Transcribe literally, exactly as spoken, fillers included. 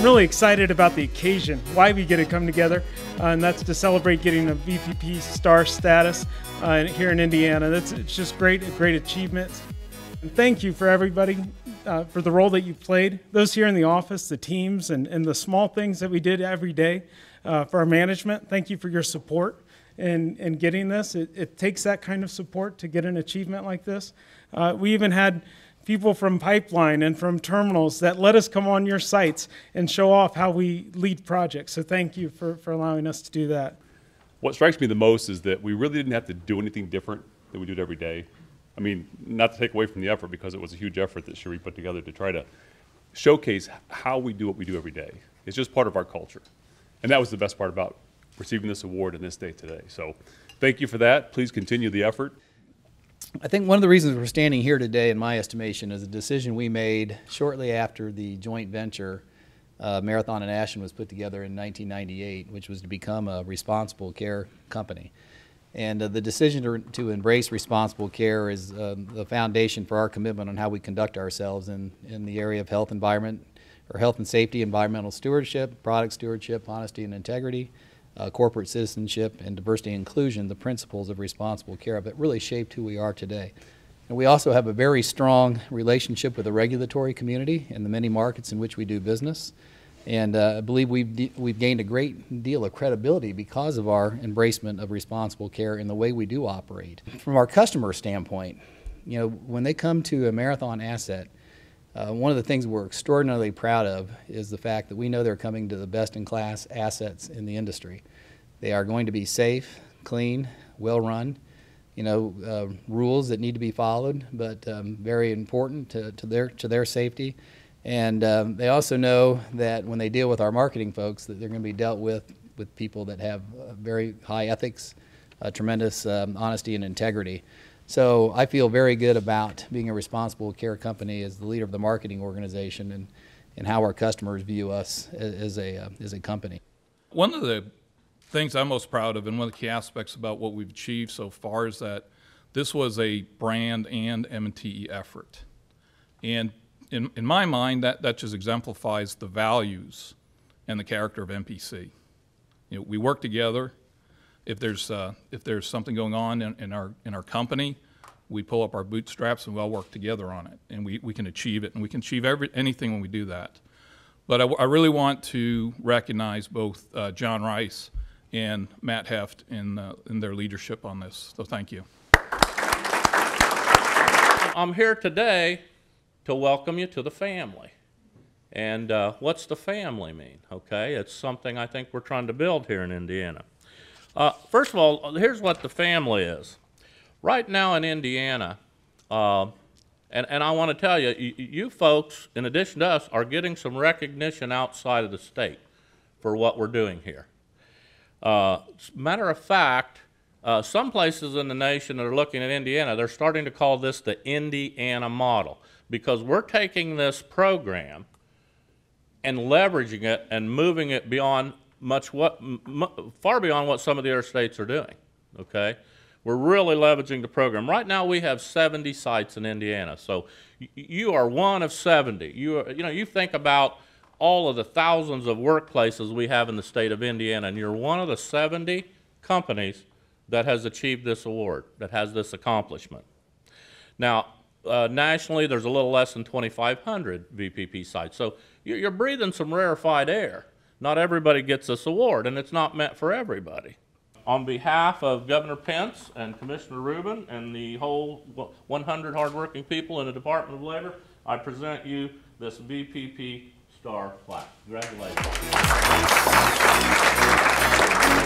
really excited about the occasion, why we get to come together, uh, and that's to celebrate getting a V P P star status uh, here in Indiana. That's, it's just great, a great achievement. And thank you for everybody uh, for the role that you played, those here in the office, the teams, and, and the small things that we did every day uh, for our management. Thank you for your support in, in getting this. It, it takes that kind of support to get an achievement like this. Uh, we even had people from pipeline and from terminals that let us come on your sites and show off how we lead projects. So thank you for, for allowing us to do that. What strikes me the most is that we really didn't have to do anything different than we do it every day. I mean, not to take away from the effort, because it was a huge effort that Cherie put together to try to showcase how we do what we do every day. It's just part of our culture. And that was the best part about receiving this award on this day today. So thank you for that. Please continue the effort. I think one of the reasons we're standing here today, in my estimation, is a decision we made shortly after the joint venture uh, Marathon and Ashland was put together in nineteen ninety-eight, which was to become a responsible care company. And uh, the decision to, to embrace responsible care is uh, the foundation for our commitment on how we conduct ourselves in, in the area of health environment, or health and safety, environmental stewardship, product stewardship, honesty and integrity, Uh, corporate citizenship, and diversity and inclusion. The principles of responsible care that really shaped who we are today. And we also have a very strong relationship with the regulatory community and the many markets in which we do business. And uh, I believe we've, we've gained a great deal of credibility because of our embracement of responsible care in the way we do operate. From our customer standpoint, you know, when they come to a Marathon asset, Uh, one of the things we're extraordinarily proud of is the fact that we know they're coming to the best-in-class assets in the industry. They are going to be safe, clean, well-run, you know, uh, rules that need to be followed, but um, very important to, to, their, to their safety. And um, they also know that when they deal with our marketing folks, that they're going to be dealt with with people that have uh, very high ethics, uh, tremendous um, honesty and integrity. So I feel very good about being a responsible care company as the leader of the marketing organization, and, and how our customers view us as, as, a, uh, as a company. One of the things I'm most proud of, and one of the key aspects about what we've achieved so far, is that this was a brand and M and T E effort. And in, in my mind, that, that just exemplifies the values and the character of M P C. You know, we work together. If there's, uh, if there's something going on in, in, our, in our company, we pull up our bootstraps and we all work together on it. And we, we can achieve it, and we can achieve every, anything when we do that. But I, w I really want to recognize both uh, John Rice and Matt Heft in, uh, in their leadership on this. So thank you. I'm here today to welcome you to the family. And uh, what's the family mean? Okay, it's something I think we're trying to build here in Indiana. Uh, first of all, here's what the family is. Right now in Indiana, uh, and, and I want to tell you, you, you folks, in addition to us, are getting some recognition outside of the state for what we're doing here. Uh, matter of fact, uh, some places in the nation that are looking at Indiana, they're starting to call this the Indiana model, because we're taking this program and leveraging it and moving it beyond much what, m far beyond what some of the other states are doing, okay? We're really leveraging the program. Right now we have seventy sites in Indiana, so you are one of seventy. You, are, you know, you think about all of the thousands of workplaces we have in the state of Indiana, and you're one of the seventy companies that has achieved this award, that has this accomplishment. Now, uh, nationally there's a little less than twenty-five hundred V P P sites, so you're breathing some rarefied air. Not everybody gets this award, and it's not meant for everybody. On behalf of Governor Pence and Commissioner Rubin and the whole one hundred hardworking people in the Department of Labor, I present you this V P P Star plaque. Congratulations.